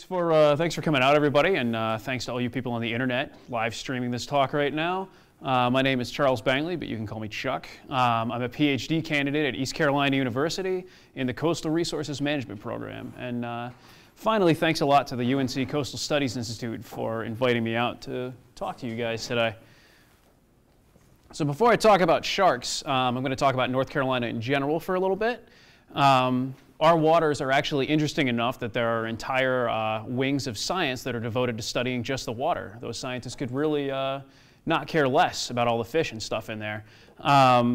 Thanks for coming out, everybody, and thanks to all you people on the internet live streaming this talk right now. My name is Charles Bangley, but you can call me Chuck. I'm a PhD candidate at East Carolina University in the Coastal Resources Management Program. And finally, thanks a lot to the UNC Coastal Studies Institute for inviting me out to talk to you guys today. So before I talk about sharks, I'm going to talk about North Carolina in general for a little bit. Our waters are actually interesting enough that there are entire wings of science that are devoted to studying just the water. Those scientists could really not care less about all the fish and stuff in there. But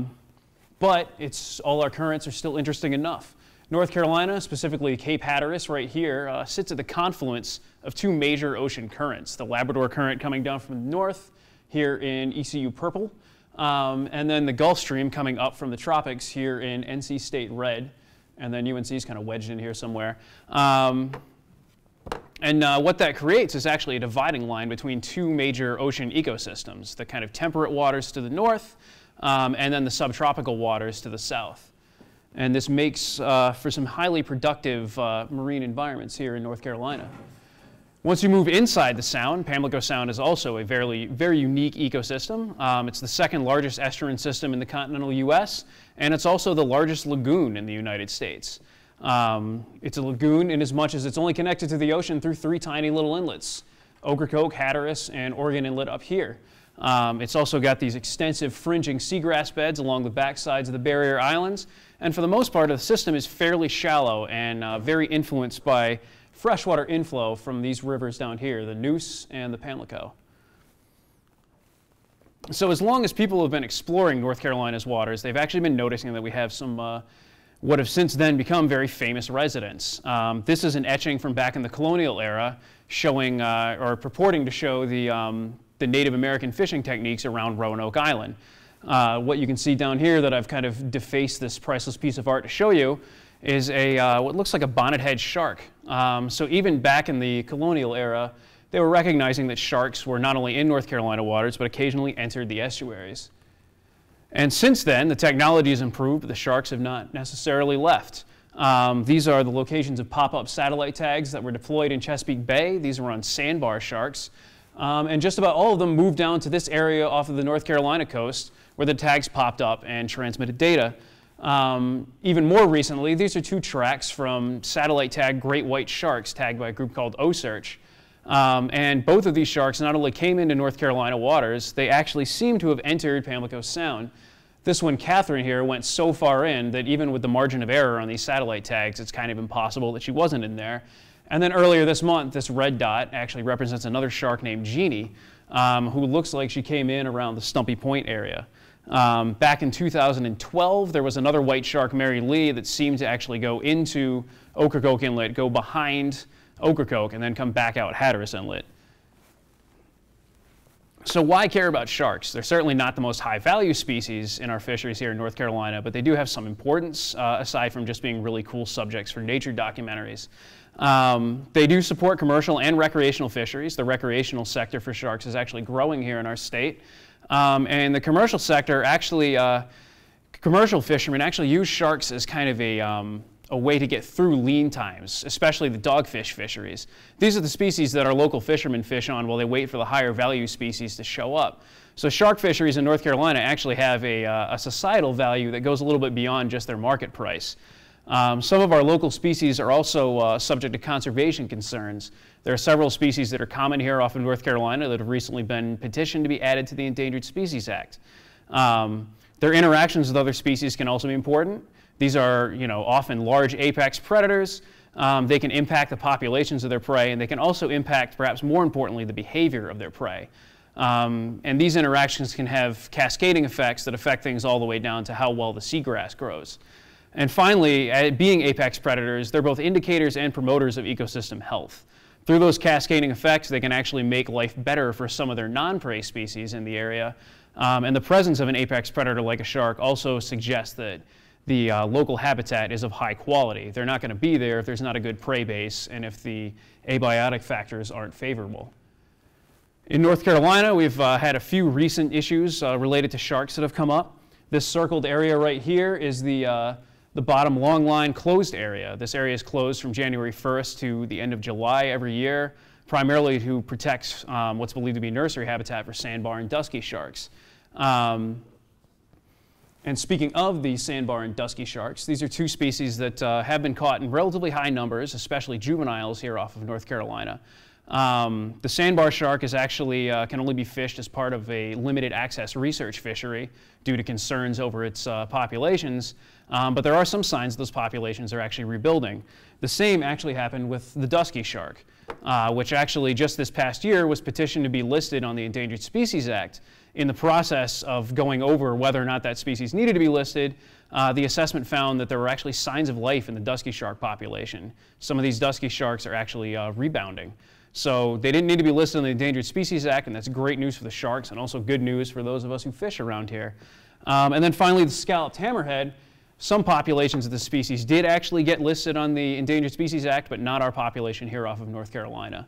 all our currents are still interesting enough. North Carolina, specifically Cape Hatteras right here, sits at the confluence of two major ocean currents, the Labrador Current coming down from the north here in ECU purple, and then the Gulf Stream coming up from the tropics here in NC State red. And then UNC is kind of wedged in here somewhere. What that creates is actually a dividing line between two major ocean ecosystems, the kind of temperate waters to the north and then the subtropical waters to the south. And this makes for some highly productive marine environments here in North Carolina. Once you move inside the Sound, Pamlico Sound is also a very, very unique ecosystem. It's the second largest estuarine system in the continental U.S., and it's also the largest lagoon in the United States. It's a lagoon in as much as it's only connected to the ocean through three tiny little inlets, Ocracoke, Hatteras, and Oregon Inlet up here. It's also got these extensive fringing seagrass beds along the back sides of the barrier islands, and for the most part, the system is fairly shallow and very influenced by freshwater inflow from these rivers down here, the Neuse and the Pamlico. So as long as people have been exploring North Carolina's waters, they've actually been noticing that we have some what have since then become very famous residents. This is an etching from back in the colonial era showing, or purporting to show the Native American fishing techniques around Roanoke Island. What you can see down here that I've kind of defaced this priceless piece of art to show you is a what looks like a bonnethead shark. So even back in the colonial era, they were recognizing that sharks were not only in North Carolina waters, but occasionally entered the estuaries. And since then, the technology has improved, but the sharks have not necessarily left. These are the locations of pop-up satellite tags that were deployed in Chesapeake Bay. These were on sandbar sharks. And just about all of them moved down to this area off of the North Carolina coast, where the tags popped up and transmitted data. Even more recently, these are two tracks from satellite tag great white sharks tagged by a group called OSearch. And both of these sharks not only came into North Carolina waters, they actually seem to have entered Pamlico Sound. This one, Catherine here, went so far in that even with the margin of error on these satellite tags, it's kind of impossible that she wasn't in there. And then earlier this month, this red dot actually represents another shark named Jeannie, who looks like she came in around the Stumpy Point area. Back in 2012, there was another white shark, Mary Lee, that seemed to actually go into Ocracoke Inlet, go behind Ocracoke, and then come back out Hatteras Inlet. So why care about sharks? They're certainly not the most high-value species in our fisheries here in North Carolina, but they do have some importance, aside from just being really cool subjects for nature documentaries. They do support commercial and recreational fisheries. The recreational sector for sharks is actually growing here in our state. And the commercial sector, actually, commercial fishermen actually use sharks as kind of a way to get through lean times, especially the dogfish fisheries. These are the species that our local fishermen fish on while they wait for the higher value species to show up. So shark fisheries in North Carolina actually have a societal value that goes a little bit beyond just their market price. Some of our local species are also subject to conservation concerns. There are several species that are common here off of North Carolina that have recently been petitioned to be added to the Endangered Species Act. Their interactions with other species can also be important. These are, you know, often large apex predators. They can impact the populations of their prey, and they can also impact, perhaps more importantly, the behavior of their prey. And these interactions can have cascading effects that affect things all the way down to how well the seagrass grows. And finally, being apex predators, they're both indicators and promoters of ecosystem health. Through those cascading effects, they can actually make life better for some of their non-prey species in the area. And the presence of an apex predator like a shark also suggests that the local habitat is of high quality. They're not going to be there if there's not a good prey base and if the abiotic factors aren't favorable. In North Carolina, we've had a few recent issues related to sharks that have come up. This circled area right here is the the bottom longline closed area. This area is closed from January 1st to the end of July every year, primarily to protect what's believed to be nursery habitat for sandbar and dusky sharks. And speaking of the sandbar and dusky sharks, these are two species that have been caught in relatively high numbers, especially juveniles here off of North Carolina. The sandbar shark is actually can only be fished as part of a limited access research fishery due to concerns over its populations, but there are some signs those populations are actually rebuilding. The same actually happened with the dusky shark, which actually just this past year was petitioned to be listed on the Endangered Species Act. In the process of going over whether or not that species needed to be listed, the assessment found that there were actually signs of life in the dusky shark population. Some of these dusky sharks are actually rebounding. So they didn't need to be listed on the Endangered Species Act, and that's great news for the sharks and also good news for those of us who fish around here. And then finally, the scalloped hammerhead. Some populations of the species did actually get listed on the Endangered Species Act, but not our population here off of North Carolina.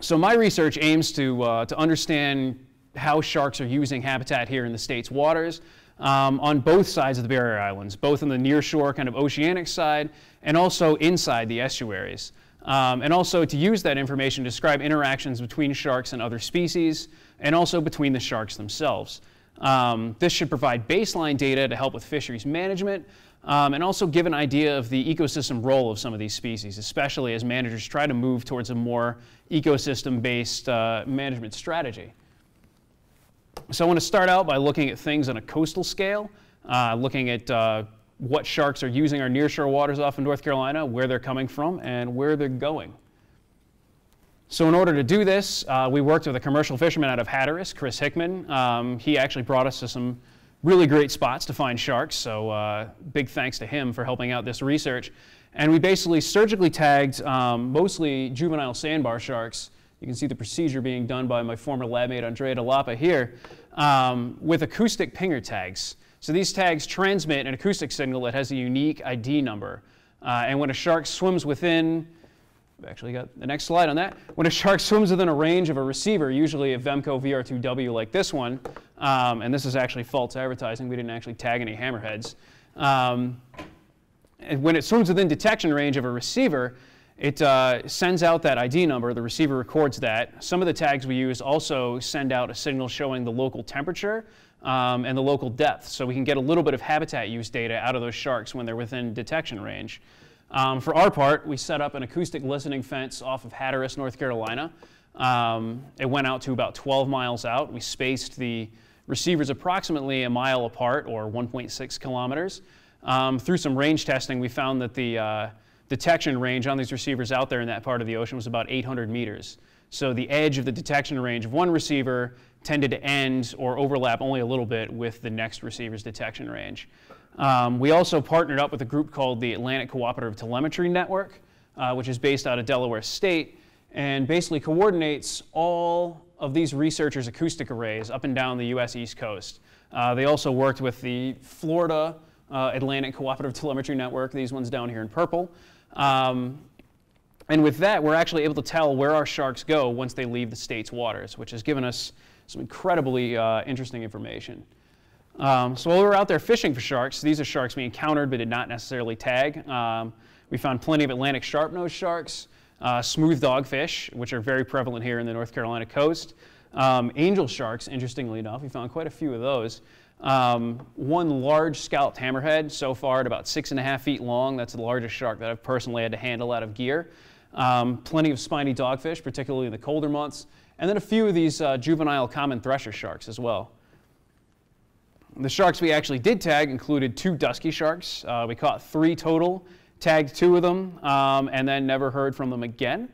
So my research aims to understand how sharks are using habitat here in the state's waters on both sides of the barrier islands, both on the nearshore kind of oceanic side and also inside the estuaries. And also to use that information to describe interactions between sharks and other species and also between the sharks themselves. This should provide baseline data to help with fisheries management and also give an idea of the ecosystem role of some of these species, especially as managers try to move towards a more ecosystem-based management strategy. So I want to start out by looking at things on a coastal scale, looking at what sharks are using our nearshore waters off of North Carolina, where they're coming from, and where they're going. So in order to do this, we worked with a commercial fisherman out of Hatteras, Chris Hickman. He actually brought us to some really great spots to find sharks, so big thanks to him for helping out this research. And we basically surgically tagged mostly juvenile sandbar sharks. You can see the procedure being done by my former lab mate, Andrea DeLapa here, with acoustic pinger tags. So these tags transmit an acoustic signal that has a unique ID number. And when a shark swims within, I've actually got the next slide on that. When a shark swims within a range of a receiver, usually a Vemco VR2W like this one, and this is actually false advertising, we didn't actually tag any hammerheads. And when it swims within detection range of a receiver, it sends out that ID number, the receiver records that. Some of the tags we use also send out a signal showing the local temperature and the local depth, so we can get a little bit of habitat use data out of those sharks when they're within detection range. For our part, we set up an acoustic listening fence off of Hatteras, North Carolina. It went out to about 12 miles out. We spaced the receivers approximately a mile apart, or 1.6 kilometers. Through some range testing, we found that the detection range on these receivers out there in that part of the ocean was about 800 meters. So the edge of the detection range of one receiver tended to end or overlap only a little bit with the next receiver's detection range. We also partnered up with a group called the Atlantic Cooperative Telemetry Network, which is based out of Delaware State, and basically coordinates all of these researchers' acoustic arrays up and down the U.S. East Coast. They also worked with the Florida Atlantic Cooperative Telemetry Network, these ones down here in purple. And with that, we're actually able to tell where our sharks go once they leave the state's waters, which has given us some incredibly interesting information. So while we were out there fishing for sharks, these are sharks we encountered but did not necessarily tag. We found plenty of Atlantic sharpnose sharks, smooth dogfish, which are very prevalent here in the North Carolina coast. Angel sharks, interestingly enough, we found quite a few of those. One large scalloped hammerhead so far at about 6.5 feet long. That's the largest shark that I've personally had to handle out of gear. Plenty of spiny dogfish, particularly in the colder months. And then a few of these juvenile common thresher sharks as well. The sharks we actually did tag included two dusky sharks. We caught three total, tagged two of them, and then never heard from them again.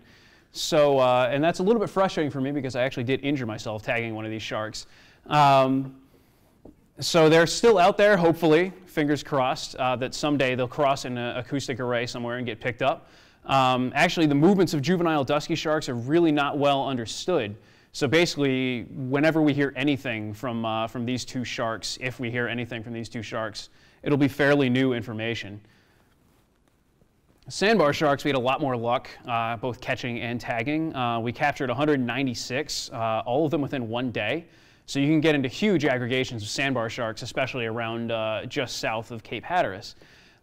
So, and that's a little bit frustrating for me because I actually did injure myself tagging one of these sharks. So they're still out there, hopefully, fingers crossed, that someday they'll cross an acoustic array somewhere and get picked up. Actually, the movements of juvenile dusky sharks are really not well understood. So basically, whenever we hear anything from these two sharks, if we hear anything from these two sharks, it'll be fairly new information. Sandbar sharks, we had a lot more luck, both catching and tagging. We captured 196, all of them within one day. So you can get into huge aggregations of sandbar sharks, especially around just south of Cape Hatteras.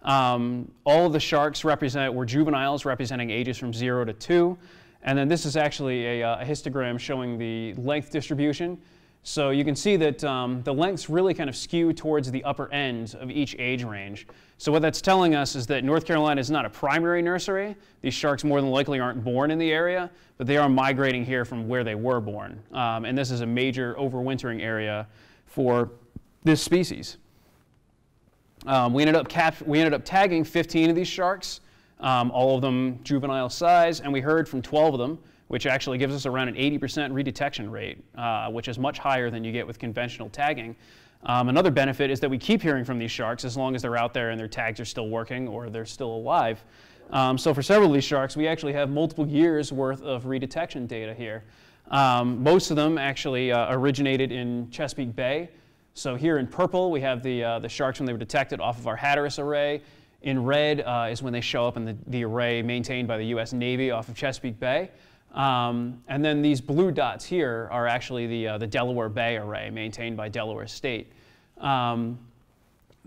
All of the sharks were juveniles representing ages from 0 to 2. And then this is actually a histogram showing the length distribution. So you can see that the lengths really kind of skew towards the upper end of each age range. So what that's telling us is that North Carolina is not a primary nursery. These sharks more than likely aren't born in the area, but they are migrating here from where they were born. And this is a major overwintering area for this species. We ended up tagging 15 of these sharks, all of them juvenile size, and we heard from 12 of them, which actually gives us around an 80% redetection rate, which is much higher than you get with conventional tagging. Another benefit is that we keep hearing from these sharks as long as they're out there and their tags are still working or they're still alive. So for several of these sharks, we actually have multiple years worth of redetection data here. Most of them actually originated in Chesapeake Bay. So here in purple, we have the sharks when they were detected off of our Hatteras array. In red is when they show up in the array maintained by the US Navy off of Chesapeake Bay. And then these blue dots here are actually the Delaware Bay array maintained by Delaware State.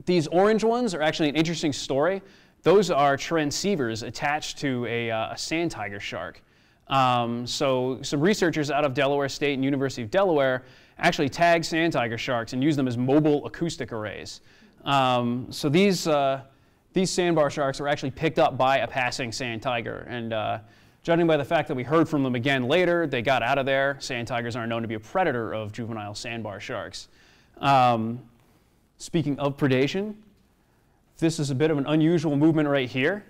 These orange ones are actually an interesting story. Those are transceivers attached to a sand tiger shark. So some researchers out of Delaware State and University of Delaware actually tag sand tiger sharks and use them as mobile acoustic arrays. So these sandbar sharks were actually picked up by a passing sand tiger. And judging by the fact that we heard from them again later, they got out of there. Sand tigers are known to be a predator of juvenile sandbar sharks. Speaking of predation, this is a bit of an unusual movement right here.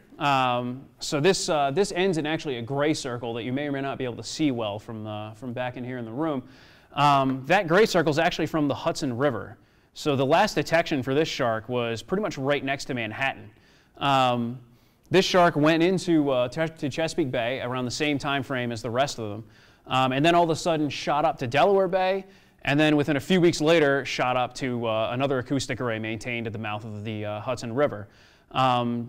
So this ends in actually a gray circle that you may or may not be able to see well from back in here in the room. That gray circle is actually from the Hudson River. So the last detection for this shark was pretty much right next to Manhattan. This shark went into to Chesapeake Bay around the same time frame as the rest of them, and then all of a sudden shot up to Delaware Bay, and then within a few weeks later shot up to another acoustic array maintained at the mouth of the Hudson River.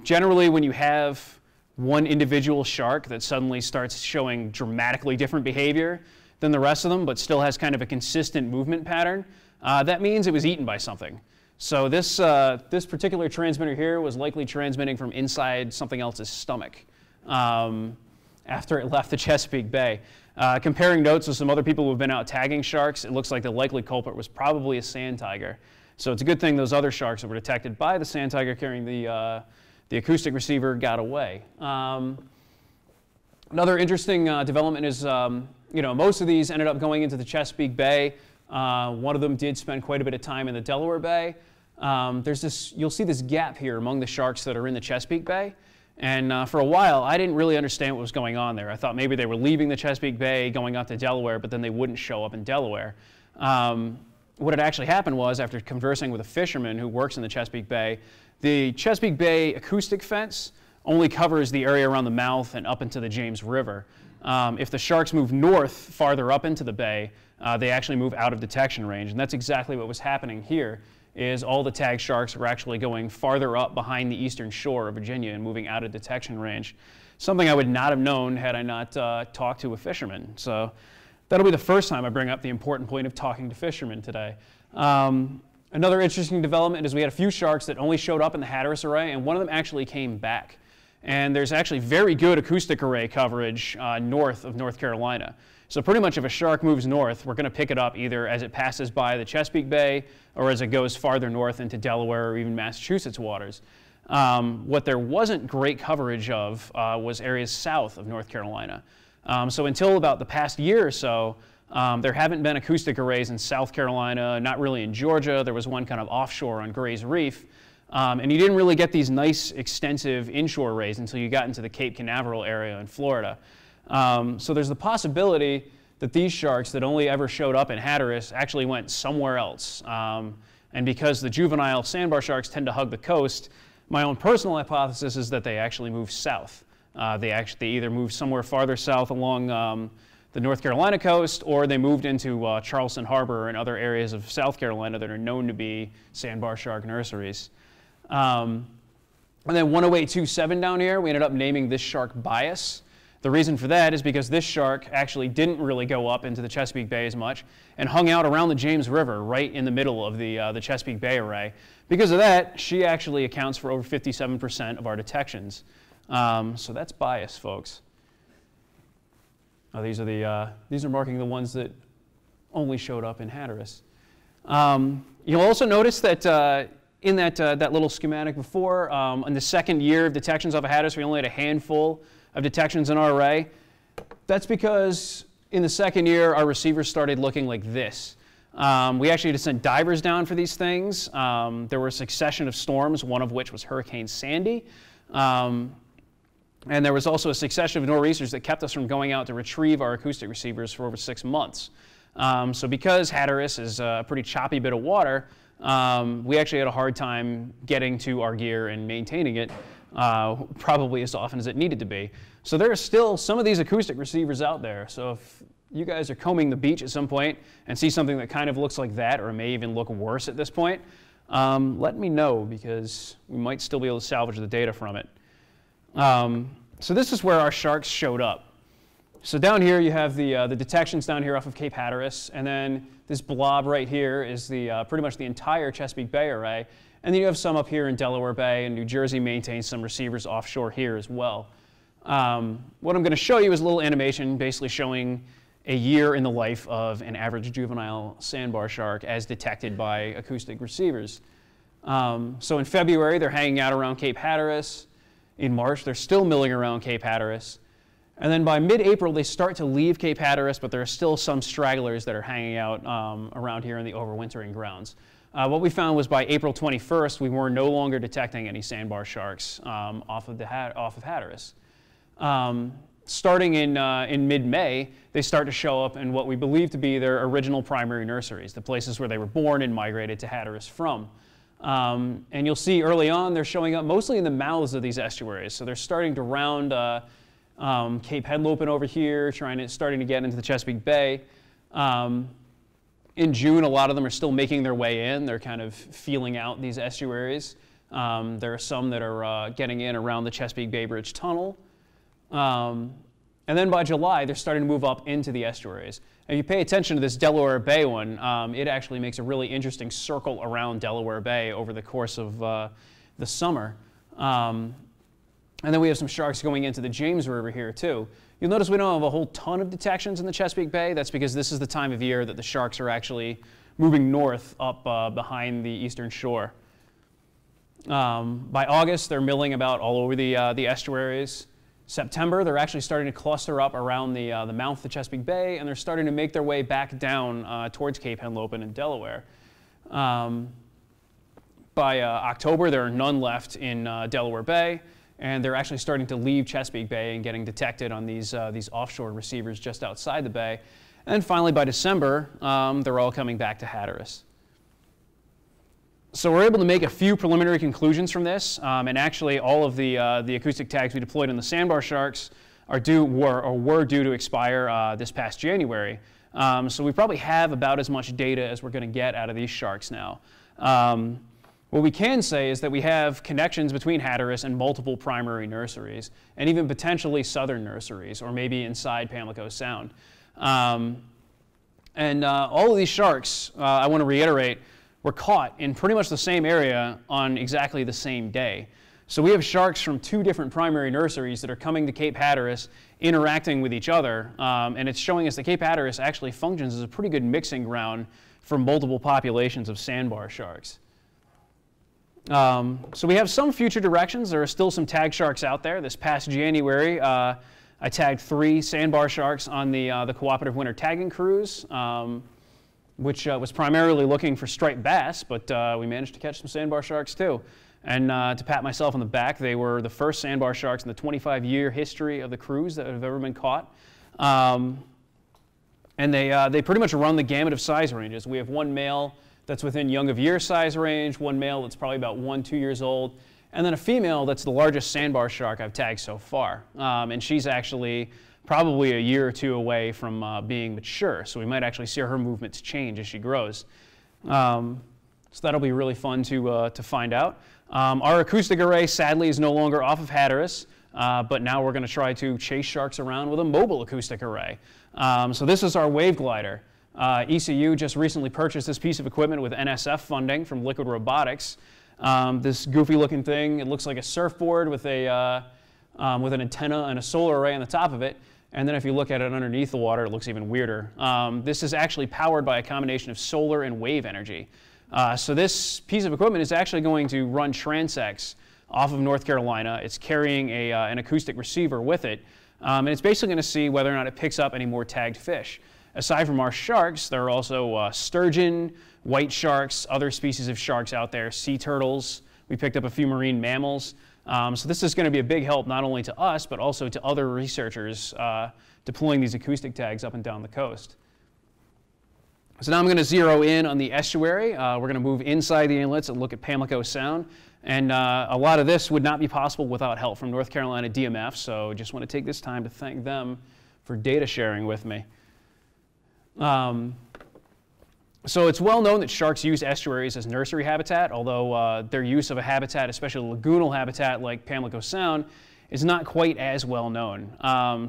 Generally, when you have one individual shark that suddenly starts showing dramatically different behavior than the rest of them, but still has kind of a consistent movement pattern, that means it was eaten by something. So this particular transmitter here was likely transmitting from inside something else's stomach after it left the Chesapeake Bay. Comparing notes with some other people who have been out tagging sharks, it looks like the likely culprit was probably a sand tiger. So it's a good thing those other sharks that were detected by the sand tiger carrying the acoustic receiver got away. Another interesting development is most of these ended up going into the Chesapeake Bay. One of them did spend quite a bit of time in the Delaware Bay. You'll see this gap here among the sharks that are in the Chesapeake Bay. And for a while, I didn't really understand what was going on there. I thought maybe they were leaving the Chesapeake Bay, going up to Delaware, but then they wouldn't show up in Delaware. What had actually happened was, after conversing with a fisherman who works in the Chesapeake Bay acoustic fence only covers the area around the mouth and up into the James River. If the sharks move north farther up into the bay, they actually move out of detection range. And that's exactly what was happening here, is all the tagged sharks were actually going farther up behind the eastern shore of Virginia and moving out of detection range. Something I would not have known had I not talked to a fisherman. So that'll be the first time I bring up the important point of talking to fishermen today. Another interesting development is we had a few sharks that only showed up in the Hatteras array, and one of them actually came back. And there's actually very good acoustic array coverage north of North Carolina. So pretty much if a shark moves north, we're going to pick it up either as it passes by the Chesapeake Bay or as it goes farther north into Delaware or even Massachusetts waters. What there wasn't great coverage of was areas south of North Carolina. So until about the past year or so, there haven't been acoustic arrays in South Carolina, not really in Georgia. There was one kind of offshore on Gray's Reef. And you didn't really get these nice, extensive inshore arrays until you got into the Cape Canaveral area in Florida. So there's the possibility that these sharks that only ever showed up in Hatteras actually went somewhere else. And because the juvenile sandbar sharks tend to hug the coast, my own personal hypothesis is that they actually move south. They either moved somewhere farther south along the North Carolina coast, or they moved into Charleston Harbor and other areas of South Carolina that are known to be sandbar shark nurseries. And then 10827 down here, we ended up naming this shark Bias. The reason for that is because this shark actually didn't really go up into the Chesapeake Bay as much and hung out around the James River right in the middle of the Chesapeake Bay array. Because of that, she actually accounts for over 57% of our detections. So that's bias, folks. Oh, these are marking the ones that only showed up in Hatteras. You'll also notice that in that little schematic before, in the second year of detections off of Hatteras, we only had a handful of detections in our array. That's because in the second year, our receivers started looking like this. We actually had to send divers down for these things. There were a succession of storms, one of which was Hurricane Sandy. And there was also a succession of nor'easters that kept us from going out to retrieve our acoustic receivers for over 6 months. So because Hatteras is a pretty choppy bit of water, we actually had a hard time getting to our gear and maintaining it probably as often as it needed to be. So there are still some of these acoustic receivers out there. So if you guys are combing the beach at some point and see something that kind of looks like that or may even look worse at this point, let me know because we might still be able to salvage the data from it. So this is where our sharks showed up. So down here you have the detections down here off of Cape Hatteras, and then this blob right here is pretty much the entire Chesapeake Bay array, and then you have some up here in Delaware Bay, and New Jersey maintains some receivers offshore here as well. What I'm going to show you is a little animation basically showing a year in the life of an average juvenile sandbar shark as detected by acoustic receivers. So in February they're hanging out around Cape Hatteras. In March they're still milling around Cape Hatteras. And then by mid-April, they start to leave Cape Hatteras, but there are still some stragglers that are hanging out around here in the overwintering grounds. What we found was by April 21st, we were no longer detecting any sandbar sharks off of Hatteras. Starting in mid-May, they start to show up in what we believe to be their original primary nurseries, the places where they were born and migrated to Hatteras from. And you'll see early on, they're showing up mostly in the mouths of these estuaries. So they're starting to round Cape Henlopen over here, starting to get into the Chesapeake Bay. In June, a lot of them are still making their way in. They're kind of feeling out these estuaries. There are some that are getting in around the Chesapeake Bay Bridge Tunnel. And then by July, they're starting to move up into the estuaries. If you pay attention to this Delaware Bay one, it actually makes a really interesting circle around Delaware Bay over the course of the summer. And then we have some sharks going into the James River here too. You'll notice we don't have a whole ton of detections in the Chesapeake Bay. That's because this is the time of year that the sharks are actually moving north up behind the eastern shore. By August, they're milling about all over the estuaries. September, they're actually starting to cluster up around the mouth of the Chesapeake Bay, and they're starting to make their way back down towards Cape Henlopen in Delaware. By October, there are none left in Delaware Bay. And they're actually starting to leave Chesapeake Bay and getting detected on these offshore receivers just outside the bay. And finally, by December, they're all coming back to Hatteras. So we're able to make a few preliminary conclusions from this. And actually, all of the acoustic tags we deployed on the sandbar sharks were due to expire this past January. So we probably have about as much data as we're going to get out of these sharks now. What we can say is that we have connections between Hatteras and multiple primary nurseries, and even potentially southern nurseries, or maybe inside Pamlico Sound. All of these sharks, I want to reiterate, were caught in pretty much the same area on exactly the same day. So we have sharks from two different primary nurseries that are coming to Cape Hatteras, interacting with each other, and it's showing us that Cape Hatteras actually functions as a pretty good mixing ground for multiple populations of sandbar sharks. So we have some future directions. There are still some tag sharks out there. This past January, I tagged 3 sandbar sharks on the cooperative winter tagging cruise, which was primarily looking for striped bass, but we managed to catch some sandbar sharks too. And to pat myself on the back, they were the first sandbar sharks in the 25-year history of the cruise that have ever been caught. And they pretty much run the gamut of size ranges. We have one male that's within young of year size range, one male that's probably about 1-2 years old, and then a female that's the largest sandbar shark I've tagged so far. And she's actually probably a year or two away from being mature, so we might actually see her movements change as she grows. So that'll be really fun to find out. Our acoustic array, sadly, is no longer off of Hatteras. but now we're going to try to chase sharks around with a mobile acoustic array. So this is our wave glider. ECU just recently purchased this piece of equipment with NSF funding from Liquid Robotics. This goofy looking thing, it looks like a surfboard with a with an antenna and a solar array on the top of it. And then if you look at it underneath the water, it looks even weirder. This is actually powered by a combination of solar and wave energy. So this piece of equipment is actually going to run transects off of North Carolina. It's carrying a, an acoustic receiver with it. And it's basically going to see whether or not it picks up any more tagged fish. Aside from our sharks, there are also sturgeon, white sharks, other species of sharks out there, sea turtles. We picked up a few marine mammals. So this is going to be a big help not only to us, but also to other researchers deploying these acoustic tags up and down the coast. So now I'm going to zero in on the estuary. We're going to move inside the inlets and look at Pamlico Sound. And a lot of this would not be possible without help from North Carolina DMF, so just want to take this time to thank them for data sharing with me. So it's well known that sharks use estuaries as nursery habitat, although their use of a habitat, especially a lagoonal habitat like Pamlico Sound, is not quite as well known.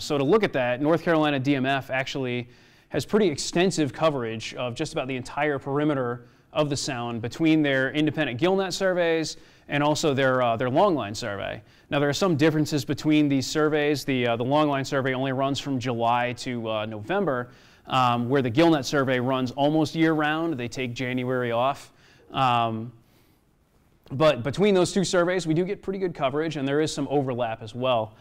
So to look at that, North Carolina DMF actually has pretty extensive coverage of just about the entire perimeter of the sound between their independent gillnet surveys and also their longline survey. Now there are some differences between these surveys. The longline survey only runs from July to November. Where the gillnet survey runs almost year-round. They take January off. But between those two surveys, we do get pretty good coverage, and there is some overlap as well.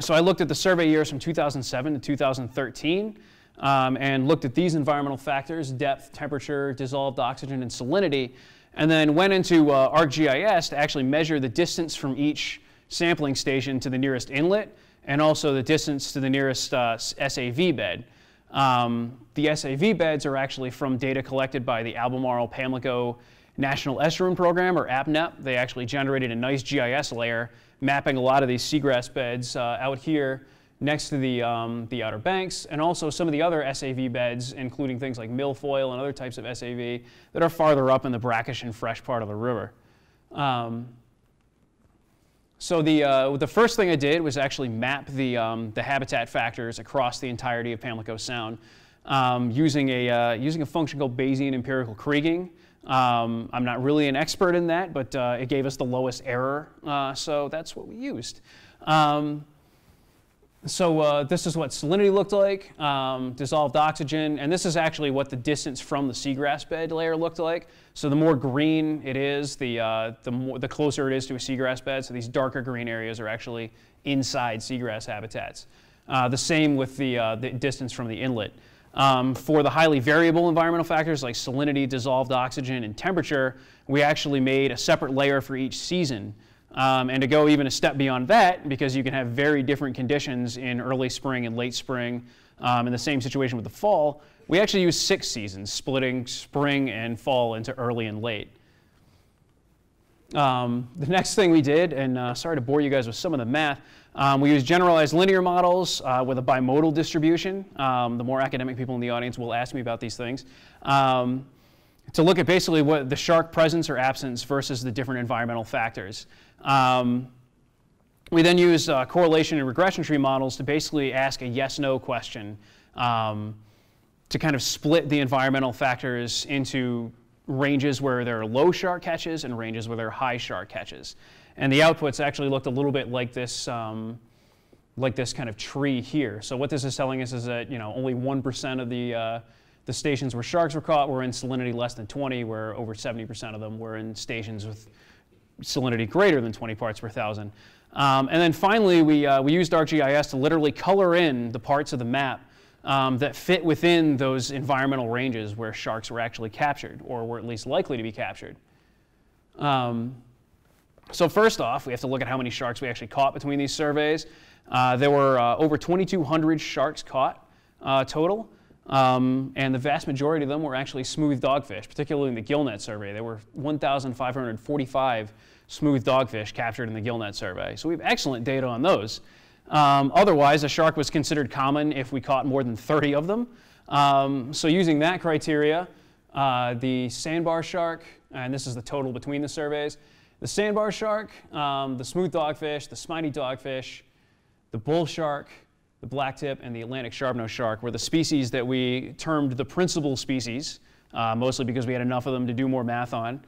So I looked at the survey years from 2007 to 2013 and looked at these environmental factors, depth, temperature, dissolved oxygen, and salinity, and then went into ArcGIS to actually measure the distance from each sampling station to the nearest inlet, and also the distance to the nearest SAV bed. The SAV beds are actually from data collected by the Albemarle-Pamlico National Estuarine Program, or APNEP. They actually generated a nice GIS layer mapping a lot of these seagrass beds out here next to the Outer Banks, and also some of the other SAV beds, including things like milfoil and other types of SAV that are farther up in the brackish and fresh part of the river. So the first thing I did was actually map the habitat factors across the entirety of Pamlico Sound using a function called Bayesian empirical kriging. I'm not really an expert in that, but it gave us the lowest error, so that's what we used. So this is what salinity looked like, dissolved oxygen, and this is actually what the distance from the seagrass bed layer looked like. So the more green it is, the closer it is to a seagrass bed. So these darker green areas are actually inside seagrass habitats. The same with the distance from the inlet. For the highly variable environmental factors like salinity, dissolved oxygen, and temperature, we actually made a separate layer for each season. And to go even a step beyond that, because you can have very different conditions in early spring and late spring, and the same situation with the fall, we actually use 6 seasons, splitting spring and fall into early and late. The next thing we did, and sorry to bore you guys with some of the math, we used generalized linear models with a bimodal distribution. The more academic people in the audience will ask me about these things. To look at basically what the shark presence or absence versus the different environmental factors. We then used correlation and regression tree models to basically ask a yes-no question to kind of split the environmental factors into ranges where there are low shark catches and ranges where there are high shark catches. And the outputs actually looked a little bit like this kind of tree here. So what this is telling us is that, you know, only 1% of the stations where sharks were caught were in salinity less than 20, where over 70% of them were in stations with salinity greater than 20 parts per thousand. And then finally, we used ArcGIS to literally color in the parts of the map that fit within those environmental ranges where sharks were actually captured, or were at least likely to be captured. So first off, we have to look at how many sharks we actually caught between these surveys. There were over 2,200 sharks caught total. And the vast majority of them were actually smooth dogfish, particularly in the gillnet survey. There were 1,545 smooth dogfish captured in the gillnet survey. So we have excellent data on those. Otherwise, a shark was considered common if we caught more than 30 of them. So using that criteria, the sandbar shark, and this is the total between the surveys, the sandbar shark, the smooth dogfish, the spiny dogfish, the bull shark, the blacktip, and the Atlantic sharpnose shark were the species that we termed the principal species, mostly because we had enough of them to do more math on.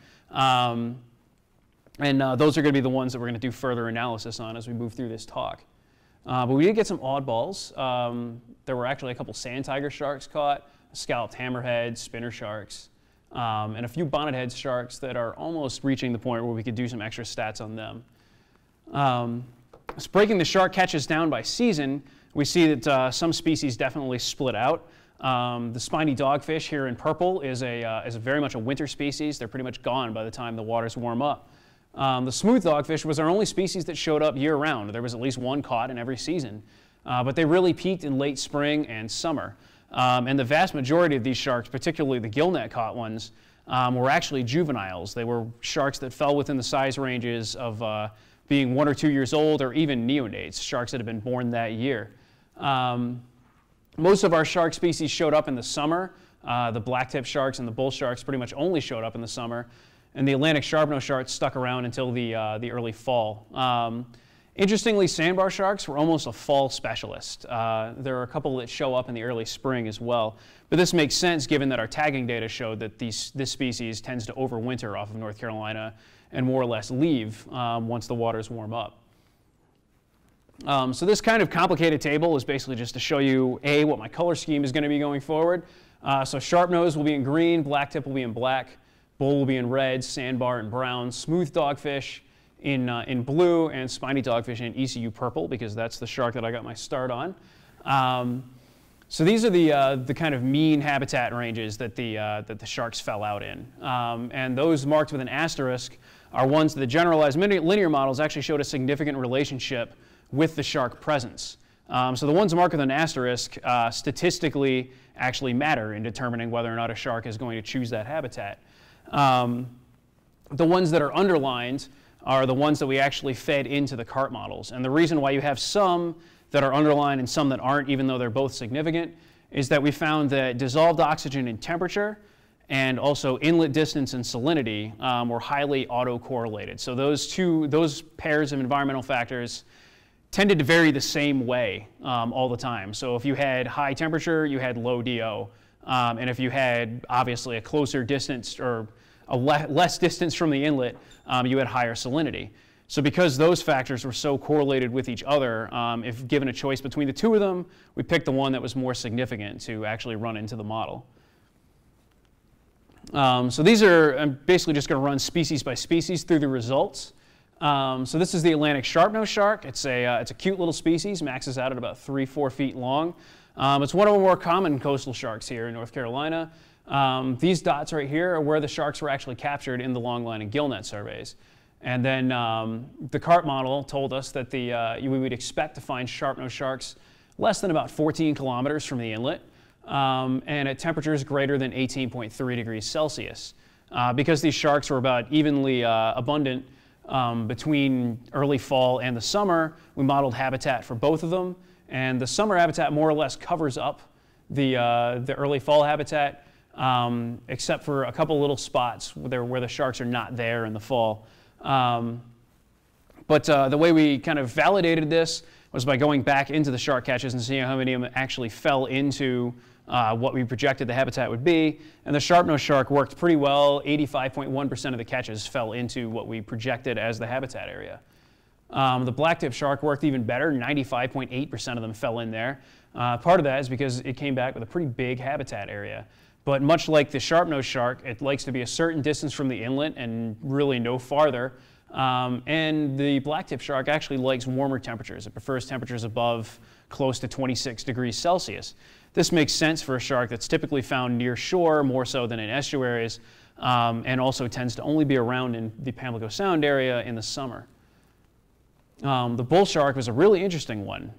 And those are going to be the ones that we're going to do further analysis on as we move through this talk. But we did get some oddballs. There were actually a couple sand tiger sharks caught, scalloped hammerheads, spinner sharks, and a few bonnethead sharks that are almost reaching the point where we could do some extra stats on them. Breaking the shark catches down by season, we see that some species definitely split out. The spiny dogfish here in purple is very much a winter species. They're pretty much gone by the time the waters warm up. The smooth dogfish was our only species that showed up year-round. There was at least one caught in every season. But they really peaked in late spring and summer. And the vast majority of these sharks, particularly the gillnet caught ones, were actually juveniles. They were sharks that fell within the size ranges of being 1 or 2 years old, or even neonates, sharks that had been born that year. Most of our shark species showed up in the summer. The blacktip sharks and the bull sharks pretty much only showed up in the summer. And the Atlantic sharpnose sharks stuck around until the early fall. Interestingly, sandbar sharks were almost a fall specialist. There are a couple that show up in the early spring as well. But this makes sense given that our tagging data showed that this species tends to overwinter off of North Carolina and more or less leave once the waters warm up. So this kind of complicated table is basically just to show you, A, what my color scheme is going to be going forward. So sharpnose will be in green, blacktip will be in black, bull will be in red, sandbar in brown, smooth dogfish in blue, and spiny dogfish in ECU purple, because that's the shark that I got my start on. So these are the kind of mean habitat ranges that the sharks fell out in. And those marked with an asterisk are ones that the generalized linear models actually showed a significant relationship with the shark presence. So the ones marked with an asterisk statistically actually matter in determining whether or not a shark is going to choose that habitat. The ones that are underlined are the ones that we actually fed into the CART models. And the reason why you have some that are underlined and some that aren't, even though they're both significant, is that we found that dissolved oxygen in temperature and also inlet distance and salinity were highly autocorrelated. So those pairs of environmental factors tended to vary the same way all the time. So if you had high temperature, you had low DO. And if you had, obviously, a closer distance or a less distance from the inlet, you had higher salinity. So because those factors were so correlated with each other, if given a choice between the two of them, we picked the one that was more significant to actually run into the model. So these are, I'm basically just going to run species by species through the results. So this is the Atlantic sharpnose shark. It's a cute little species, maxes out at about 3 or 4 feet long. It's one of the more common coastal sharks here in North Carolina. These dots right here are where the sharks were actually captured in the longline and gillnet surveys. And then the CART model told us that we would expect to find sharpnose sharks less than about 14 kilometers from the inlet and at temperatures greater than 18.3 degrees Celsius. Because these sharks were about evenly abundant between early fall and the summer, we modeled habitat for both of them. And the summer habitat more or less covers up the early fall habitat, except for a couple little spots where the sharks are not there in the fall. But the way we kind of validated this was by going back into the shark catches and seeing how many of them actually fell into what we projected the habitat would be. And the sharpnose shark worked pretty well. 85.1% of the catches fell into what we projected as the habitat area. The blacktip shark worked even better. 95.8% of them fell in there. Part of that is because it came back with a pretty big habitat area. But much like the sharpnose shark, it likes to be a certain distance from the inlet and really no farther. And the blacktip shark actually likes warmer temperatures. It prefers temperatures above close to 26 degrees Celsius. This makes sense for a shark that's typically found near shore more so than in estuaries, and also tends to only be around in the Pamlico Sound area in the summer. The bull shark was a really interesting one.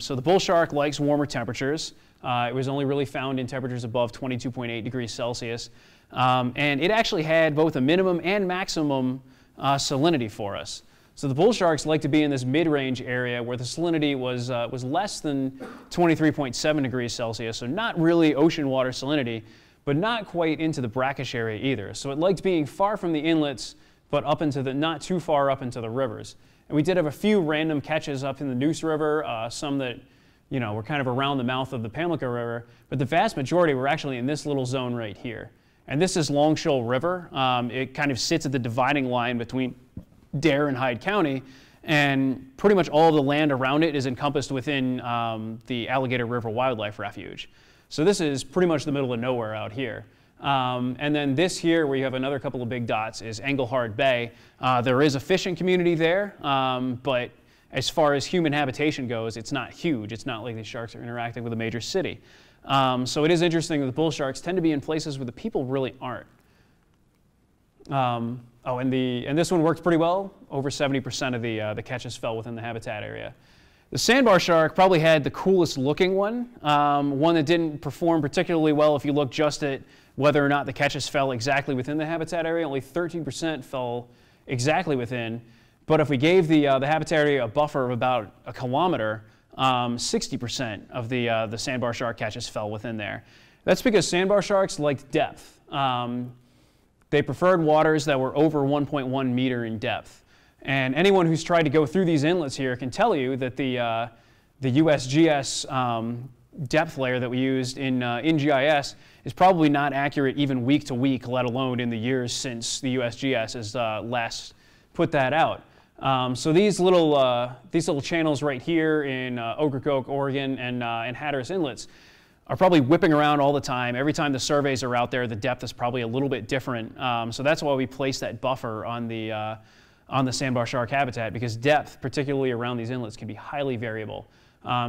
So the bull shark likes warmer temperatures. It was only really found in temperatures above 22.8 degrees Celsius. And it actually had both a minimum and maximum salinity for us. So the bull sharks like to be in this mid-range area where the salinity was less than 23.7 degrees Celsius, so not really ocean water salinity, but not quite into the brackish area either. So it liked being far from the inlets, but up into the, not too far up into the rivers. And we did have a few random catches up in the Neuse River, some that, you know, were kind of around the mouth of the Pamlico River, but the vast majority were actually in this little zone right here. And this is Longshore River. It kind of sits at the dividing line between Dare and Hyde County, and pretty much all the land around it is encompassed within the Alligator River Wildlife Refuge. So this is pretty much the middle of nowhere out here. And then this here, where you have another couple of big dots, is Englehard Bay. There is a fishing community there, but as far as human habitation goes, it's not huge. It's not like these sharks are interacting with a major city. So it is interesting that the bull sharks tend to be in places where the people really aren't. Oh, and this one worked pretty well. Over 70% of the catches fell within the habitat area. The sandbar shark probably had the coolest looking one, one that didn't perform particularly well if you look just at whether or not the catches fell exactly within the habitat area. Only 13% fell exactly within. But if we gave the habitat area a buffer of about a kilometer, 60% of the sandbar shark catches fell within there. That's because sandbar sharks liked depth. They preferred waters that were over 1.1 meter in depth. And anyone who's tried to go through these inlets here can tell you that the USGS depth layer that we used in GIS is probably not accurate even week to week, let alone in the years since the USGS has last put that out. So these little channels right here in Ocracoke, Oregon, and Hatteras Inlets are probably whipping around all the time. Every time the surveys are out there, the depth is probably a little bit different. So that's why we place that buffer on the sandbar shark habitat, because depth, particularly around these inlets, can be highly variable.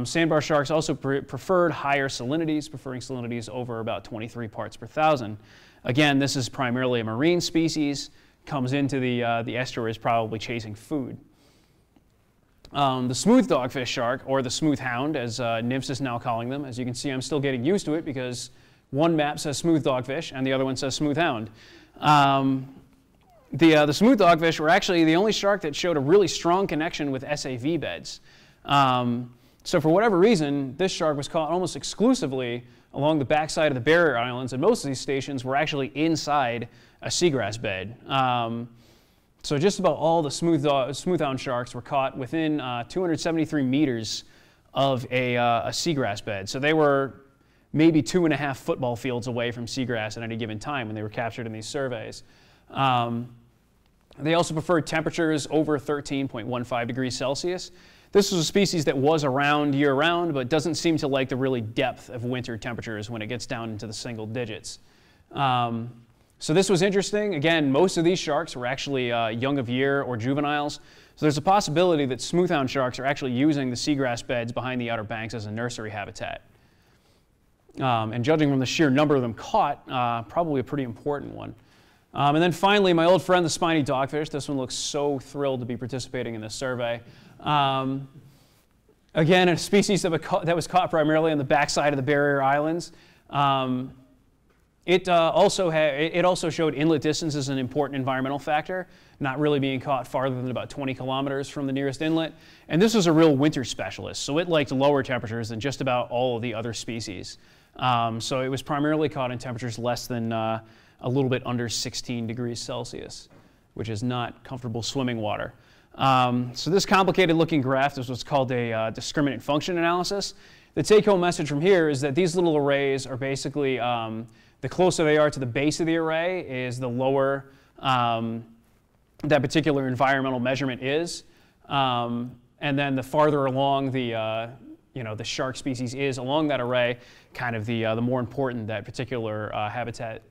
Sandbar sharks also preferred higher salinities, preferring salinities over about 23 parts per thousand. Again, this is primarily a marine species, comes into the estuaries probably chasing food. The smooth dogfish shark, or the smooth hound, as NIMS is now calling them. As you can see, I'm still getting used to it because one map says smooth dogfish and the other one says smooth hound. The smooth dogfish were actually the only shark that showed a really strong connection with SAV beds. So for whatever reason, this shark was caught almost exclusively along the backside of the barrier islands, and most of these stations were actually inside a seagrass bed. So just about all the smooth hound sharks were caught within 273 meters of a seagrass bed. So they were maybe 2.5 football fields away from seagrass at any given time when they were captured in these surveys. They also preferred temperatures over 13.15 degrees Celsius. This was a species that was around year-round, but doesn't seem to like the really depth of winter temperatures when it gets down into the single digits. So this was interesting. Again, most of these sharks were actually young of year or juveniles. So there's a possibility that smoothhound sharks are actually using the seagrass beds behind the Outer Banks as a nursery habitat. And judging from the sheer number of them caught, probably a pretty important one. And then finally, my old friend, the spiny dogfish. This one looks so thrilled to be participating in this survey. Again, a species that was caught primarily on the backside of the barrier islands. It also showed inlet distance as an important environmental factor, not really being caught farther than about 20 kilometers from the nearest inlet. And this was a real winter specialist, so it liked lower temperatures than just about all of the other species. So it was primarily caught in temperatures less than a little bit under 16 degrees Celsius, which is not comfortable swimming water. So this complicated looking graph is what's called a discriminant function analysis. The take-home message from here is that these little arrays are basically the closer they are to the base of the array is the lower that particular environmental measurement is, and then the farther along the shark species is along that array, kind of the more important that particular habitat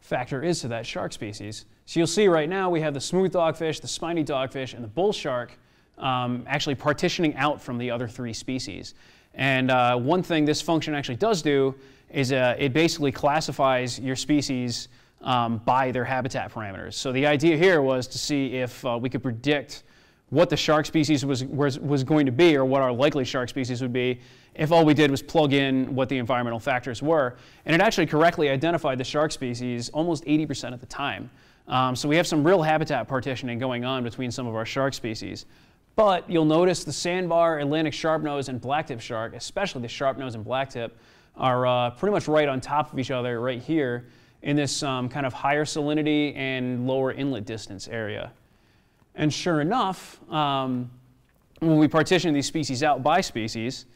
factor is to that shark species. So you'll see right now we have the smooth dogfish, the spiny dogfish, and the bull shark actually partitioning out from the other three species. And one thing this function actually does do is it basically classifies your species by their habitat parameters. So the idea here was to see if we could predict what the shark species was going to be, or what our likely shark species would be, if all we did was plug in what the environmental factors were. And it actually correctly identified the shark species almost 80% of the time. So we have some real habitat partitioning going on between some of our shark species. But you'll notice the sandbar, Atlantic sharpnose, and blacktip shark, especially the sharpnose and blacktip, are pretty much right on top of each other right here in this kind of higher salinity and lower inlet distance area. And sure enough, when we partition these species out by species,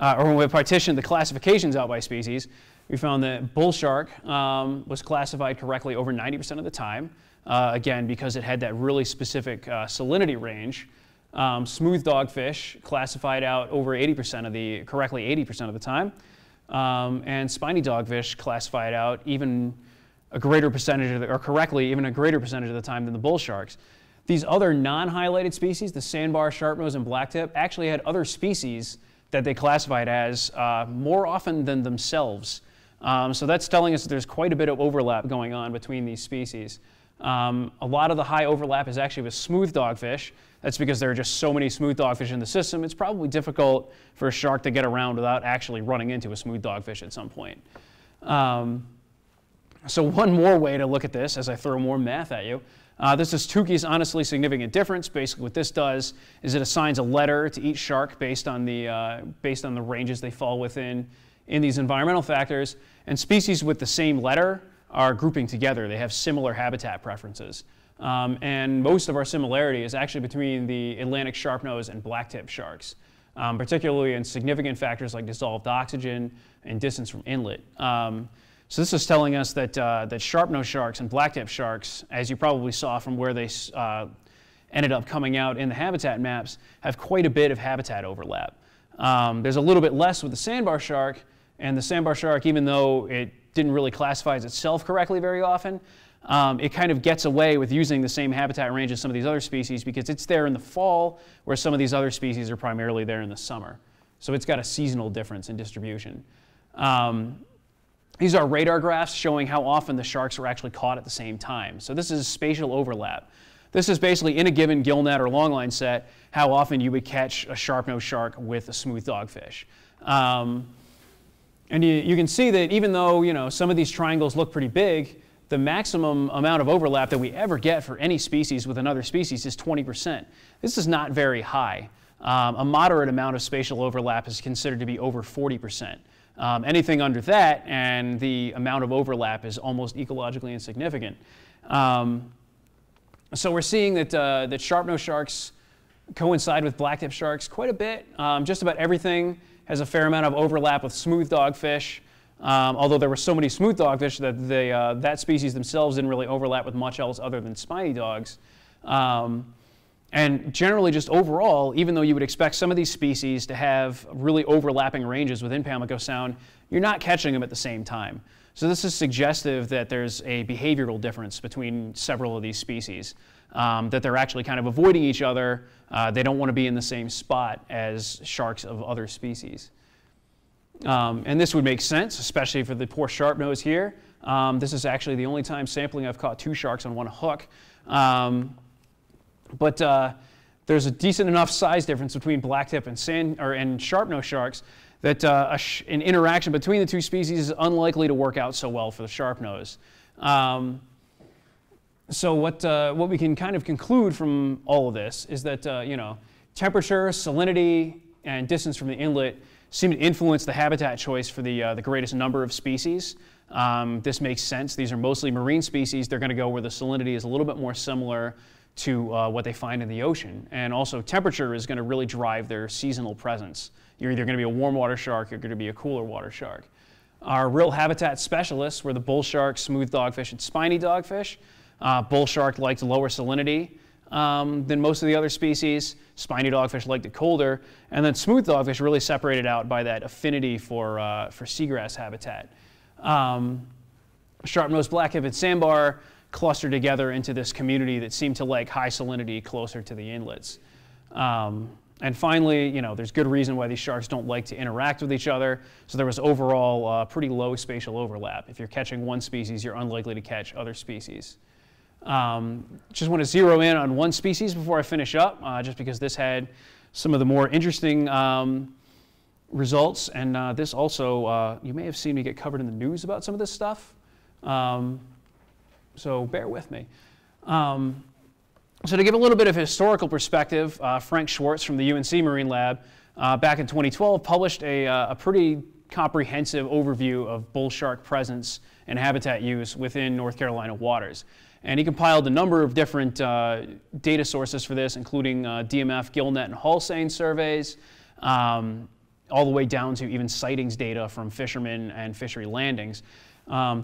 or when we partitioned the classifications out by species, we found that bull shark was classified correctly over 90% of the time, again, because it had that really specific salinity range. Smooth dogfish classified out over 80% of the, correctly 80% of the time. And spiny dogfish classified out even a greater percentage, of the, or correctly even a greater percentage of the time than the bull sharks. These other non-highlighted species, the sandbar, sharpnose, and blacktip, actually had other species that they classified as more often than themselves. So that's telling us that there's quite a bit of overlap going on between these species. A lot of the high overlap is actually with smooth dogfish. That's because there are just so many smooth dogfish in the system. It's probably difficult for a shark to get around without actually running into a smooth dogfish at some point. So one more way to look at this, as I throw more math at you, this is Tukey's honestly significant difference. Basically, what this does is it assigns a letter to each shark based on the ranges they fall within in these environmental factors. And species with the same letter are grouping together. They have similar habitat preferences. And most of our similarity is actually between the Atlantic sharpnose and blacktip sharks, particularly in significant factors like dissolved oxygen and distance from inlet. So this is telling us that, that sharpnose sharks and blacktip sharks, as you probably saw from where they ended up coming out in the habitat maps, have quite a bit of habitat overlap. There's a little bit less with the sandbar shark, and the sandbar shark, even though it didn't really classify itself correctly very often, it kind of gets away with using the same habitat range as some of these other species because it's there in the fall, where some of these other species are primarily there in the summer. So it's got a seasonal difference in distribution. These are radar graphs showing how often the sharks are actually caught at the same time. So this is spatial overlap. This is basically, in a given gillnet or longline set, how often you would catch a sharpnose shark with a smooth dogfish. And you can see that even though, you know, some of these triangles look pretty big, the maximum amount of overlap that we ever get for any species with another species is 20%. This is not very high. A moderate amount of spatial overlap is considered to be over 40%. Anything under that, and the amount of overlap is almost ecologically insignificant. So we're seeing that, that sharpnose sharks coincide with blacktip sharks quite a bit. Just about everything has a fair amount of overlap with smooth dogfish, although there were so many smooth dogfish that they, that species themselves didn't really overlap with much else other than spiny dogs. And generally, just overall, even though you would expect some of these species to have really overlapping ranges within Pamlico Sound, you're not catching them at the same time. So this is suggestive that there's a behavioral difference between several of these species, that they're actually kind of avoiding each other. They don't want to be in the same spot as sharks of other species. And this would make sense, especially for the poor sharpnose here. This is actually the only time sampling I've caught two sharks on one hook. But there's a decent enough size difference between blacktip and sharpnose sharks that an interaction between the two species is unlikely to work out so well for the sharpnose. So what we can kind of conclude from all of this is that you know, temperature, salinity, and distance from the inlet seem to influence the habitat choice for the greatest number of species. This makes sense. These are mostly marine species. They're going to go where the salinity is a little bit more similar to what they find in the ocean. And also temperature is going to really drive their seasonal presence. You're either going to be a warm water shark or you're going to be a cooler water shark. Our real habitat specialists were the bull shark, smooth dogfish, and spiny dogfish. Bull shark liked lower salinity than most of the other species. Spiny dogfish liked it colder. And then smooth dogfish really separated out by that affinity for seagrass habitat. Sharpnose, blacktip, and sandbar cluster together into this community that seemed to like high salinity closer to the inlets. And finally, you know, there's good reason why these sharks don't like to interact with each other. So there was overall pretty low spatial overlap. If you're catching one species, you're unlikely to catch other species. Just want to zero in on one species before I finish up, just because this had some of the more interesting results. And this also, you may have seen me get covered in the news about some of this stuff. So bear with me. So to give a little bit of historical perspective, Frank Schwartz from the UNC Marine Lab back in 2012 published a pretty comprehensive overview of bull shark presence and habitat use within North Carolina waters. And he compiled a number of different data sources for this, including DMF, GillNet, and Halsane surveys, all the way down to even sightings data from fishermen and fishery landings.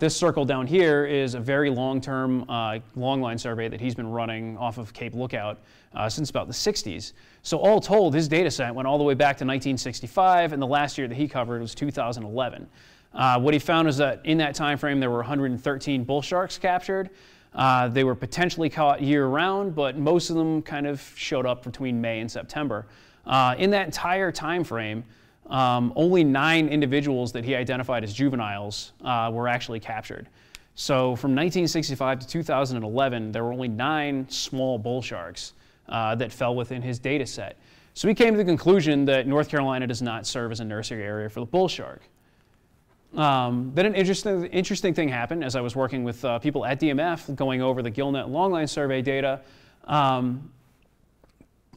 This circle down here is a very long-term longline survey that he's been running off of Cape Lookout since about the 60s. So all told, his data set went all the way back to 1965, and the last year that he covered was 2011. What he found is that in that time frame, there were 113 bull sharks captured. They were potentially caught year-round, but most of them kind of showed up between May and September. In that entire time frame, only 9 individuals that he identified as juveniles were actually captured. So from 1965 to 2011, there were only 9 small bull sharks that fell within his data set. So he came to the conclusion that North Carolina does not serve as a nursery area for the bull shark. Then an interesting thing happened as I was working with people at DMF going over the GillNet longline survey data.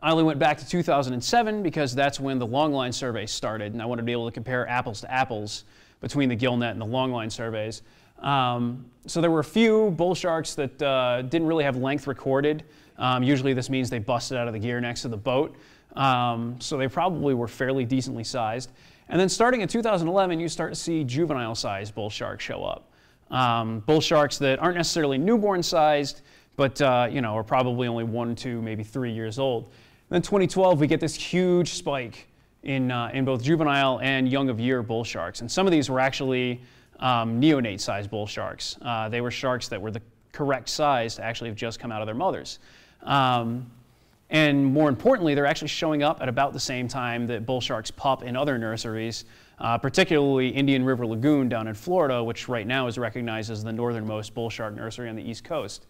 I only went back to 2007 because that's when the longline survey started, and I wanted to be able to compare apples to apples between the GillNet and the longline surveys. So there were a few bull sharks that didn't really have length recorded. Usually this means they busted out of the gear next to the boat. So they probably were fairly decently sized. And then starting in 2011, you start to see juvenile-sized bull sharks show up. Bull sharks that aren't necessarily newborn-sized, but you know, are probably only 1, 2, maybe 3 years old. Then 2012, we get this huge spike in both juvenile and young-of-year bull sharks. And some of these were actually neonate-sized bull sharks. They were sharks that were the correct size to actually have just come out of their mothers. And more importantly, they're actually showing up at about the same time that bull sharks pup in other nurseries, particularly Indian River Lagoon down in Florida, which right now is recognized as the northernmost bull shark nursery on the East Coast.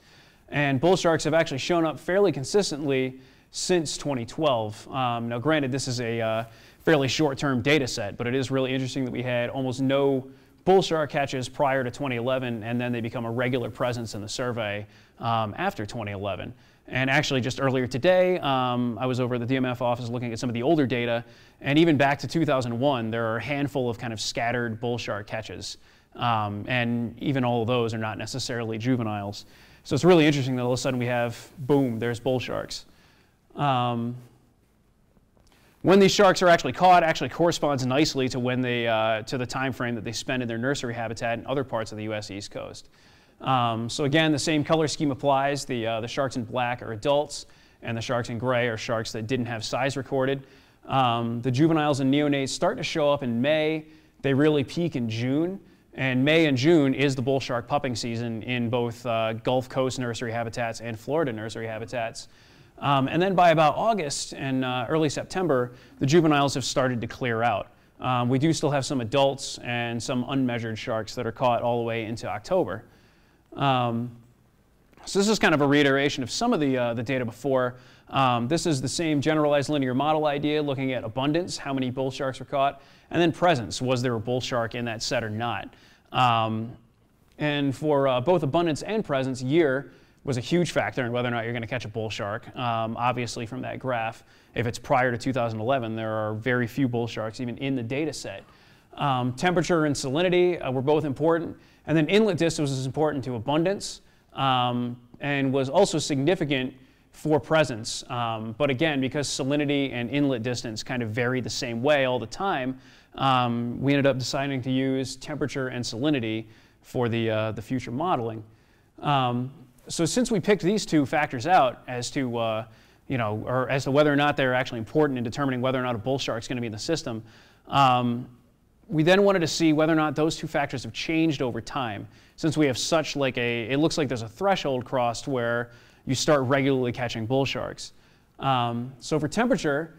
And bull sharks have actually shown up fairly consistently since 2012. Now granted, this is a fairly short-term data set, but it is really interesting that we had almost no bull shark catches prior to 2011, and then they become a regular presence in the survey after 2011. And actually just earlier today, I was over at the DMF office looking at some of the older data, and even back to 2001, there are a handful of kind of scattered bull shark catches. And even all of those are not necessarily juveniles. So it's really interesting that all of a sudden we have, boom, there's bull sharks. When these sharks are actually caught, actually corresponds nicely to when they to the time frame that they spend in their nursery habitat in other parts of the U.S. East Coast. So again, the same color scheme applies. The sharks in black are adults, and the sharks in gray are sharks that didn't have size recorded. The juveniles and neonates start to show up in May. They really peak in June. And May and June is the bull shark pupping season in both Gulf Coast nursery habitats and Florida nursery habitats. And then by about August and early September, the juveniles have started to clear out. We do still have some adults and some unmeasured sharks that are caught all the way into October. So this is kind of a reiteration of some of the data before. This is the same generalized linear model idea, looking at abundance, how many bull sharks were caught, and then presence, was there a bull shark in that set or not. And for both abundance and presence, year was a huge factor in whether or not you're going to catch a bull shark. Obviously from that graph, if it's prior to 2011, there are very few bull sharks even in the data set. Temperature and salinity were both important. And then inlet distance was important to abundance and was also significant for presence. But again, because salinity and inlet distance kind of vary the same way all the time, we ended up deciding to use temperature and salinity for the future modeling. So since we picked these two factors out as to, you know, or as to whether or not they're actually important in determining whether or not a bull shark is going to be in the system, we then wanted to see whether or not those two factors have changed over time, since we have such like it looks like there's a threshold crossed where you start regularly catching bull sharks. So for temperature,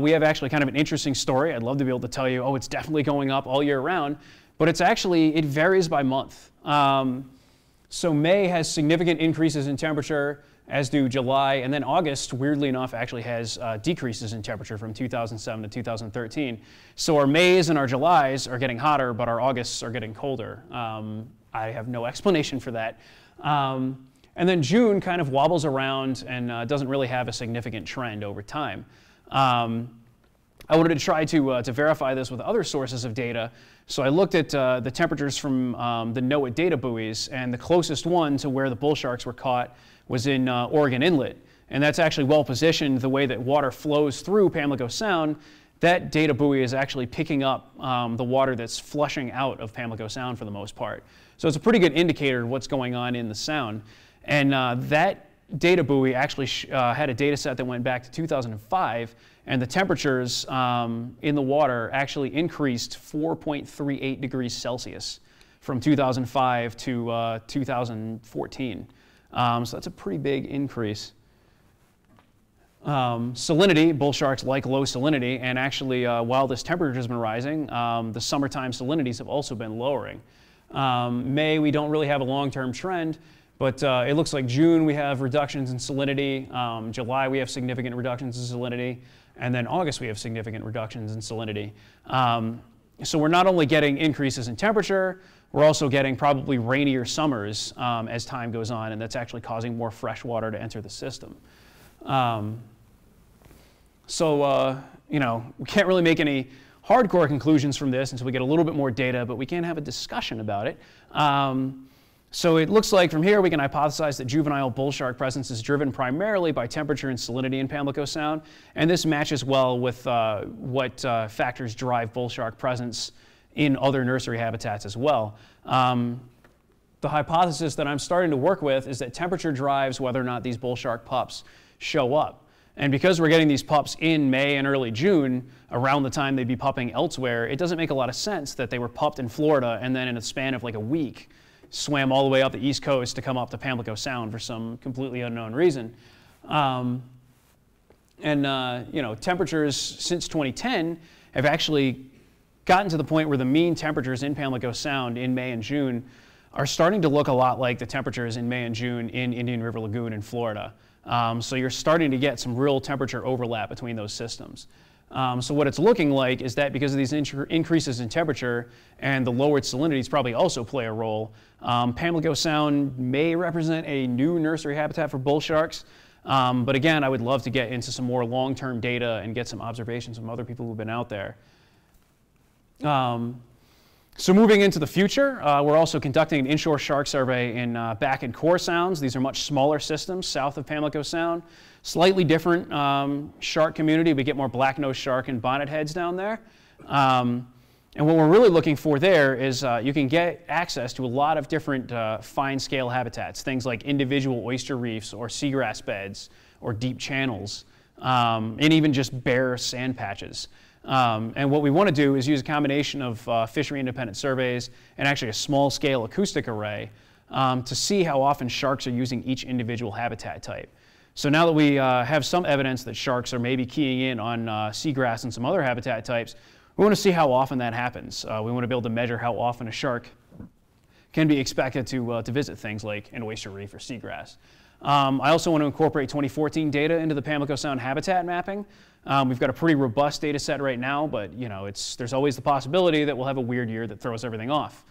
we have actually kind of an interesting story. I'd love to be able to tell you, oh, it's definitely going up all year round, but it's actually, it varies by month. So May has significant increases in temperature, as do July, and then August, weirdly enough, actually has decreases in temperature from 2007 to 2013. So our Mays and our Julys are getting hotter, but our Augusts are getting colder. I have no explanation for that. And then June kind of wobbles around and doesn't really have a significant trend over time. I wanted to try to verify this with other sources of data. So I looked at the temperatures from the NOAA data buoys, and the closest one to where the bull sharks were caught was in Oregon Inlet. And that's actually well positioned the way that water flows through Pamlico Sound. That data buoy is actually picking up the water that's flushing out of Pamlico Sound for the most part. So it's a pretty good indicator of what's going on in the Sound. And that data buoy actually had a data set that went back to 2005, and the temperatures in the water actually increased 4.38 degrees Celsius from 2005 to 2014. So that's a pretty big increase. Salinity, bull sharks like low salinity, and actually while this temperature has been rising, the summertime salinities have also been lowering. May, we don't really have a long-term trend, but it looks like June we have reductions in salinity, July we have significant reductions in salinity, and then August we have significant reductions in salinity. So we're not only getting increases in temperature, we're also getting probably rainier summers as time goes on, and that's actually causing more fresh water to enter the system. You know, we can't really make any hardcore conclusions from this until we get a little bit more data, but we can have a discussion about it. So it looks like from here we can hypothesize that juvenile bull shark presence is driven primarily by temperature and salinity in Pamlico Sound, and this matches well with what factors drive bull shark presence in other nursery habitats as well. The hypothesis that I'm starting to work with is that temperature drives whether or not these bull shark pups show up. And because we're getting these pups in May and early June, around the time they'd be pupping elsewhere, it doesn't make a lot of sense that they were pupped in Florida and then in a span of like a week, swam all the way up the East Coast to come up to Pamlico Sound for some completely unknown reason. You know, temperatures since 2010 have actually gotten to the point where the mean temperatures in Pamlico Sound in May and June are starting to look a lot like the temperatures in May and June in Indian River Lagoon in Florida. So you're starting to get some real temperature overlap between those systems. So what it's looking like is that because of these increases in temperature and the lowered salinities probably also play a role, Pamlico Sound may represent a new nursery habitat for bull sharks. But again, I would love to get into some more long-term data and get some observations from other people who've been out there. So moving into the future, we're also conducting an inshore shark survey in back and core sounds. These are much smaller systems south of Pamlico Sound. Slightly different shark community. We get more black-nosed shark and bonnet heads down there. And what we're really looking for there is you can get access to a lot of different fine-scale habitats, things like individual oyster reefs or seagrass beds or deep channels, and even just bare sand patches. And what we want to do is use a combination of fishery-independent surveys and actually a small-scale acoustic array to see how often sharks are using each individual habitat type. So now that we have some evidence that sharks are maybe keying in on seagrass and some other habitat types, we want to see how often that happens. We want to be able to measure how often a shark can be expected to visit things like an oyster reef or seagrass. I also want to incorporate 2014 data into the Pamlico Sound habitat mapping. We've got a pretty robust data set right now, but you know, there's always the possibility that we'll have a weird year that throws everything off.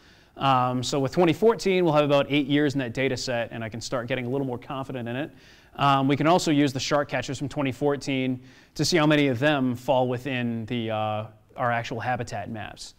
So with 2014, we'll have about 8 years in that data set, and I can start getting a little more confident in it. We can also use the shark catchers from 2014 to see how many of them fall within our actual habitat maps.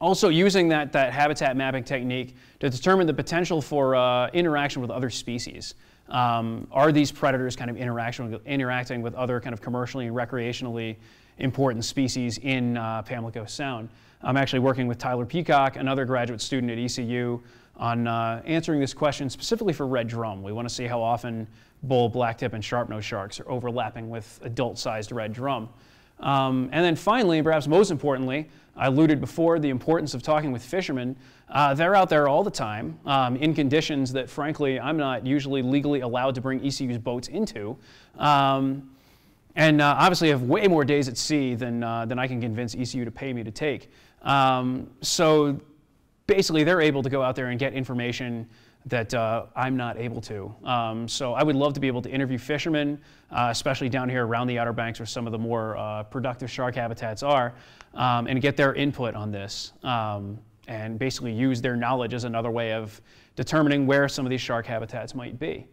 Also using that habitat mapping technique to determine the potential for interaction with other species. Are these predators kind of interacting with other kind of commercially and recreationally important species in Pamlico Sound? I'm actually working with Tyler Peacock, another graduate student at ECU, on answering this question specifically for red drum. We want to see how often bull, blacktip, and sharpnose sharks are overlapping with adult-sized red drum. And then finally, perhaps most importantly, I alluded before the importance of talking with fishermen. They're out there all the time in conditions that, frankly, I'm not usually legally allowed to bring ECU's boats into. Obviously, I have way more days at sea than I can convince ECU to pay me to take. So basically, they're able to go out there and get information that I'm not able to. So I would love to be able to interview fishermen, especially down here around the Outer Banks where some of the more productive shark habitats are, and get their input on this and basically use their knowledge as another way of determining where some of these shark habitats might be.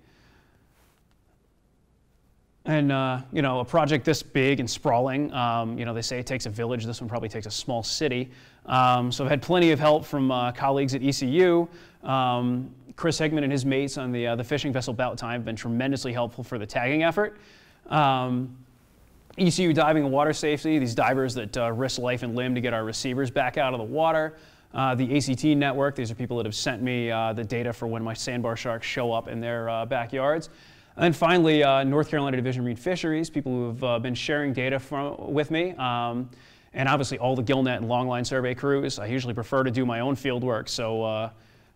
And you know, a project this big and sprawling, you know, they say it takes a village. This one probably takes a small city. So I've had plenty of help from colleagues at ECU. Chris Hickman and his mates on the fishing vessel bout time have been tremendously helpful for the tagging effort. ECU diving and water safety, these divers that risk life and limb to get our receivers back out of the water. The ACT network, these are people that have sent me the data for when my sandbar sharks show up in their backyards. And then finally, North Carolina Division of Marine Fisheries, people who have been sharing data with me, and obviously all the gillnet and longline survey crews. I usually prefer to do my own field work, so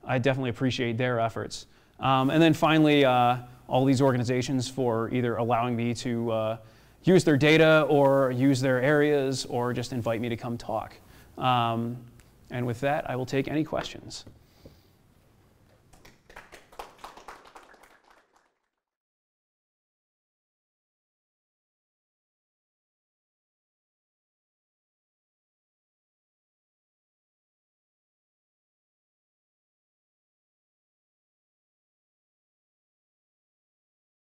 I definitely appreciate their efforts. And then finally, all these organizations for either allowing me to use their data or use their areas or just invite me to come talk. And with that, I will take any questions.